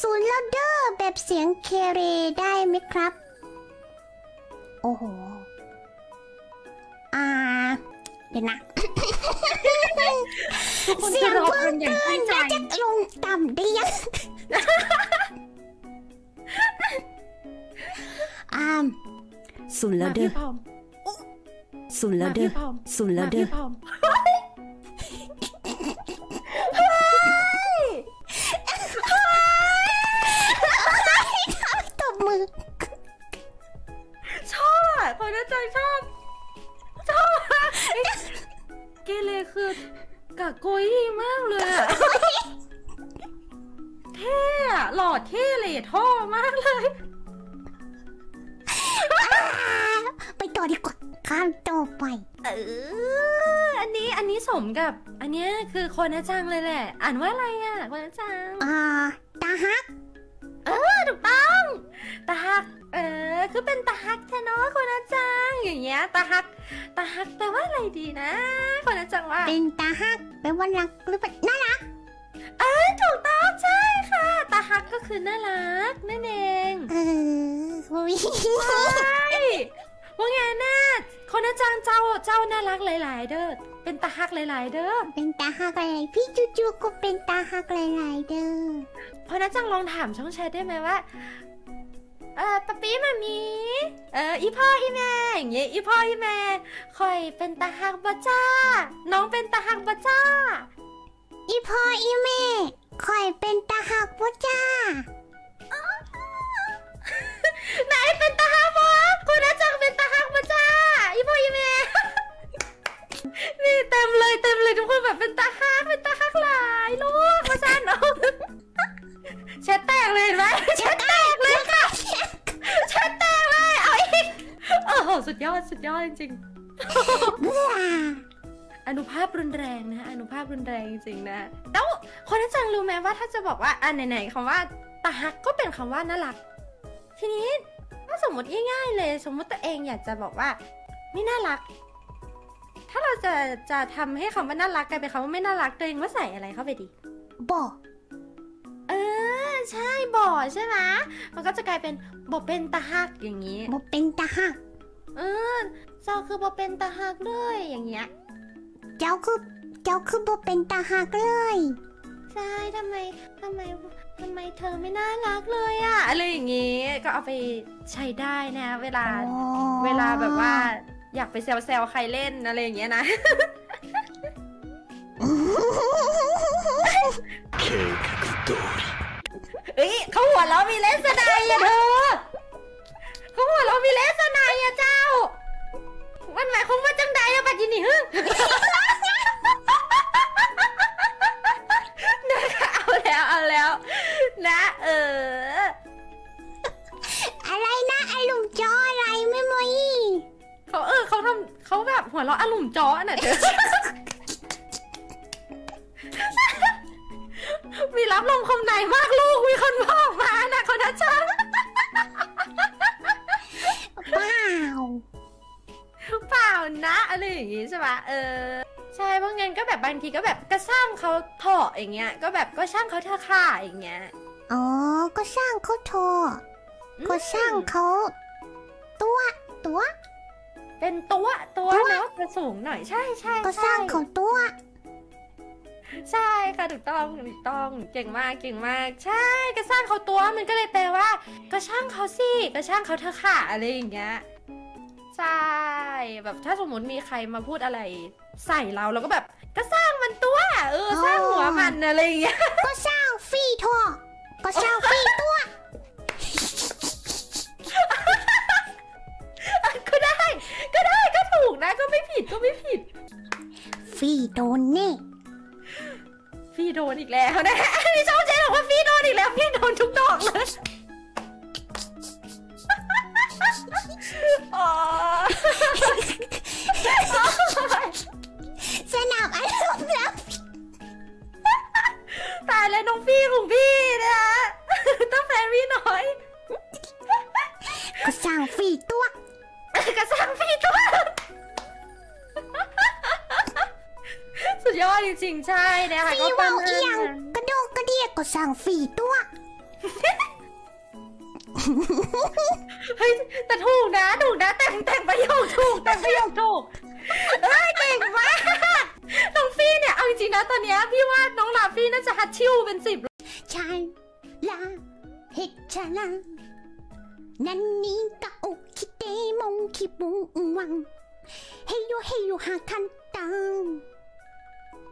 ศูนย์แล้วเด้อแบบเสียงเคเรได้ไหมครับโอ้โหเดี๋ยวนะ เสียงเพิ่มขึ้นแล้วจะลงต่ำได้ยัง ศูนย์แล้วเด้อศูนย์แล้วเด้อศูนย์แล้วเด้อตบมือชอบพอได้ใจชอบเกเรคือกะโกยมากเลยอะเท่หลอดเท่เลยท่อมากเลยไปต่อดีกว่าข้ามต่อไปอันนี้สมกับอันนี้คือโคนะจังเลยแหละอ่านว่าอะไรอะโคนะจังตาฮักถูกต้องตาฮักคือเป็นตาฮักแท้เนาะโคนะจังอย่างเงี้ยตาฮักแปลว่าอะไรดีนะโคนะจังว่าเป็นตาฮักแปลว่ารักหรือเป็นน่ารักถูกต้องใช่ค่ะตาฮักก็คือน่ารักนั่นเองใช่ว่าไงนะโคนะจังเจ้าน่ารักหลายๆเด้อเป็นตาฮักหลายๆเด้อเป็นตาฮักหลายๆพี่จูๆก็เป็นตาฮักหลายๆเด้อโคนะจังลองถามช่องแชทได้ไหมว่าป๊าปี้มามีอีพ่ออีแม่อย่างเงี้ยอีพ่ออีแม่คอยเป็นตาฮักบ่จ้าน้องเป็นตาฮักบ่จ้าอีพ่ออีแม่คอยเป็นตาฮักบ่จ้าไหนเป็นตาฮักบ่โคนะจังเป็นตาฮักบ่จ้าอีพ่ออีแม่นี่เต็มเลยทุกคนแบบเป็นตาฮักหลายลูกบ่จ้าน้องแชทแตกเลยเห็นไหมแชทแตกเลยค่ะแชทแตกเลยเอาอีกโอ้โหสุดยอดจริงอนุภาพรุนแรงนะอนุภาพรุนแรงจริงนะแล้วคนนั้นจังรู้ไหมว่าถ้าจะบอกว่าไหนคำว่าตาฮักก็เป็นคำว่าน่ารักทีนี้ถ้าสมมติง่ายๆเลยสมมติตัวเองอยากจะบอกว่าไม่น่ารักถ้าเราจะทำให้คำว่าน่ารักกลายเป็นคำว่าไม่น่ารักตัวเองว่าใส่อะไรเข้าไปดีบอกใช่บ่อใช่ไหมมันก็จะกลายเป็นบ่เป็นตาฮักอย่างนี้บ่เป็นตาฮักเจ้าคือบ่เป็นตาฮักเลยอย่างเงี้ยเจ้าคือบ่เป็นตาฮักเลยใช่ทำไมเธอไม่น่ารักเลยอะอะไรอย่างงี้ก็เอาไปใช้ได้นะเวลาแบบว่าอยากไปแซวใครเล่นอะไรอย่างเงี้ยนะ เฮ้ยเขาหัวเรามีเลสไนอ่ะเธอเขาหัวเรามีเลสไนอ่ะเจ้าวันหมายความว่าจังใดอะบัดยินี่ฮึนะคะเอาแล้วนะอะไรนะอารมณ์จ้ออะไรไม่มวยเขาทำเขาแบบหัวเราอารมณ์จ้อน่ะเธอมีรับลมคมในมากลูกมีคนบอกมานะคนนั้นจ้าเปล่านะอะไรอย่างงี้ใช่ปะใช่เพราะงั้นก็แบบบางทีก็แบบก็สร้างเขาเถาะอย่างเงี้ยก็แบบก็สร้างเขาเถาะค่าอย่างเงี้ยอ๋อก็สร้างเขาเถาะก็สร้างเขาตัวเป็นตัวเนาะจะสูงหน่อยใช่ก็สร้างเขาตัวใช่ค่ะถูกต้องเก่งมากใช่กระช่างเขาตัวมันก็เลยแปลว่ากระช่างเขาสิกระช่างเขาเธอค่ะอะไรอย่างเงี้ยใช่แบบถ้าสมมติมีใครมาพูดอะไรใส่เราก็แบบกระช่างมันตัวสร้างหัวมันอะไรอย่างเงี้ยก็ช่างฟีทก็ช่างฟีตัวก็ได้ก็ถูกนะก็ไม่ผิดฟีโดนนี่ฟีโดนอีกแล้วนะพี่ช่องเจนบอกว่าฟีโดนอีกแล้วพี่โดนทุกดอกเลยสนับอารมณ์แล้วตายแล้วน้องพี่ของพี่นะต้องแฟนพี่น้อยก็สร้างฟีตัวก็สร้างฟีตัวสุดยอดจริงๆใช่นะคะฟีเว้าเอียงกระโดกกระเดียกก็สร้างฟีตัว เฮ้ยแต่ถูกนะถูกนะแต่งประโยคถูกแต่งประโยคถูกเฮ้ยเก่งมากน้องฟี่เนี่ยเอาจริงๆนะตอนนี้พี่ว่าน้องลาฟี่น่าจะฮัตชิวเป็น10ชายลาเฮชาลานั่นนี่ก็โอคิเตมงคิบุงวังเฮโยเฮโยหาคันตัง